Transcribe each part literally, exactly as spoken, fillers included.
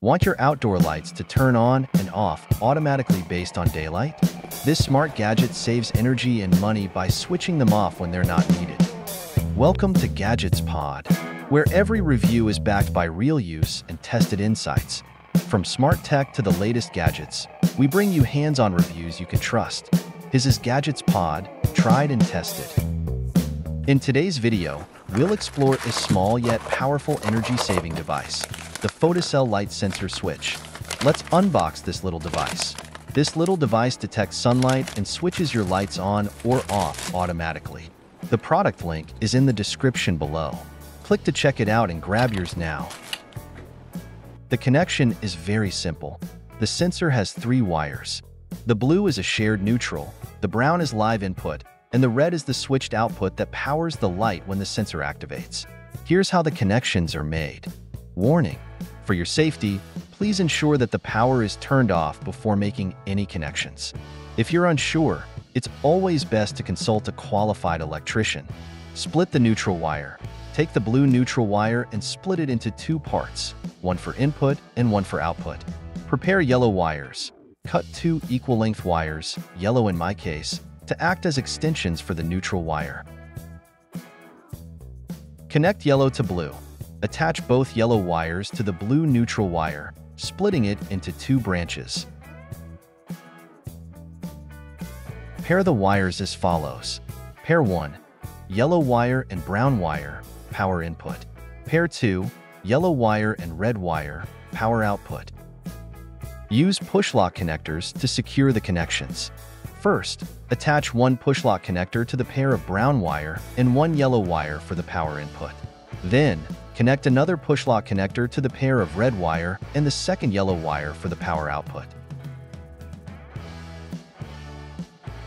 Want your outdoor lights to turn on and off automatically based on daylight? This smart gadget saves energy and money by switching them off when they're not needed. Welcome to Gadgets Pod, where every review is backed by real use and tested insights. From smart tech to the latest gadgets, we bring you hands-on reviews you can trust. This is Gadgets Pod, tried and tested. In today's video, we'll explore a small yet powerful energy-saving device, the Photocell Light Sensor Switch. Let's unbox this little device. This little device detects sunlight and switches your lights on or off automatically. The product link is in the description below. Click to check it out and grab yours now. The connection is very simple. The sensor has three wires. The blue is a shared neutral, the brown is live input, and the red is the switched output that powers the light when the sensor activates. Here's how the connections are made. Warning: for your safety, please ensure that the power is turned off before making any connections. If you're unsure, it's always best to consult a qualified electrician. Split the neutral wire. Take the blue neutral wire and split it into two parts, one for input and one for output. Prepare yellow wires. Cut two equal length wires, yellow in my case, to act as extensions for the neutral wire. Connect yellow to blue. Attach both yellow wires to the blue neutral wire, splitting it into two branches. Pair the wires as follows. Pair one, yellow wire and brown wire, power input. Pair two, yellow wire and red wire, power output. Use push-lock connectors to secure the connections. First, attach one push-lock connector to the pair of brown wire and one yellow wire for the power input. Then, connect another push-lock connector to the pair of red wire and the second yellow wire for the power output.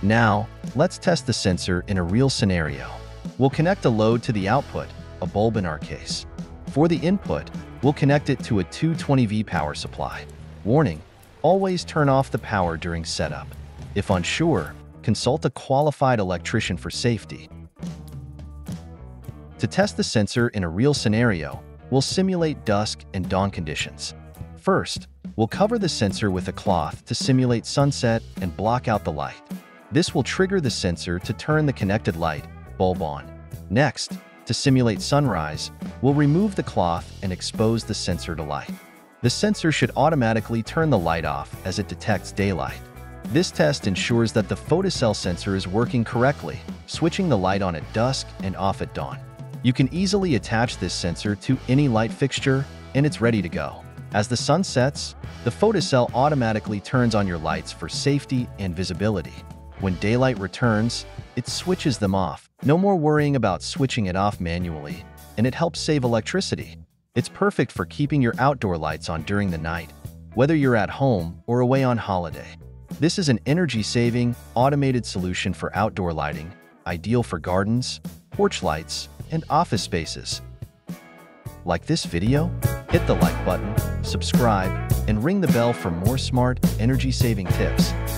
Now, let's test the sensor in a real scenario. We'll connect a load to the output, a bulb in our case. For the input, we'll connect it to a two twenty volt power supply. Warning: always turn off the power during setup. If unsure, consult a qualified electrician for safety. To test the sensor in a real scenario, we'll simulate dusk and dawn conditions. First, we'll cover the sensor with a cloth to simulate sunset and block out the light. This will trigger the sensor to turn the connected light bulb on. Next, to simulate sunrise, we'll remove the cloth and expose the sensor to light. The sensor should automatically turn the light off as it detects daylight. This test ensures that the photocell sensor is working correctly, switching the light on at dusk and off at dawn. You can easily attach this sensor to any light fixture, and it's ready to go. As the sun sets, the photocell automatically turns on your lights for safety and visibility. When daylight returns, it switches them off. No more worrying about switching it off manually, and it helps save electricity. It's perfect for keeping your outdoor lights on during the night, whether you're at home or away on holiday. This is an energy-saving, automated solution for outdoor lighting, ideal for gardens, porch lights, and office spaces. Like this video? Hit the like button, subscribe, and ring the bell for more smart, energy-saving tips.